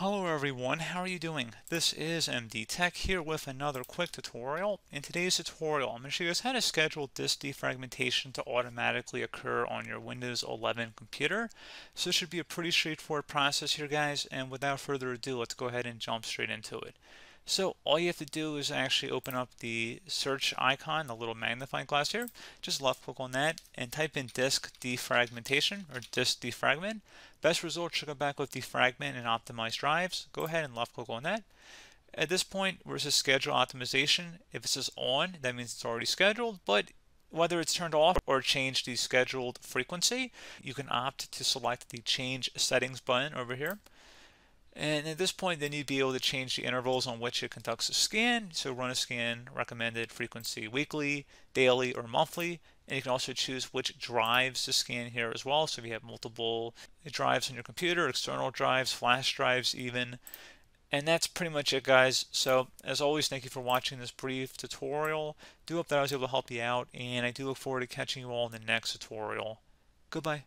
Hello everyone, how are you doing? This is MD Tech here with another quick tutorial. In today's tutorial, I'm going to show you guys how to schedule disk defragmentation to automatically occur on your Windows 11 computer. So this should be a pretty straightforward process here, guys, and without further ado, let's go ahead and jump straight into it. So all you have to do is actually open up the search icon, the little magnifying glass here. Just left click on that and type in disk defragmentation or disk defragment. Best results should come back with defragment and optimized drives. Go ahead and left click on that. At this point, where it says schedule optimization, if it says on, that means it's already scheduled, but whether it's turned off or change the scheduled frequency, you can opt to select the change settings button over here. And at this point, then you'd be able to change the intervals on which it conducts a scan. So run a scan, recommended frequency weekly, daily, or monthly. And you can also choose which drives to scan here as well. So if you have multiple drives on your computer, external drives, flash drives even. And that's pretty much it, guys. So as always, thank you for watching this brief tutorial. Do hope that I was able to help you out. And I do look forward to catching you all in the next tutorial. Goodbye.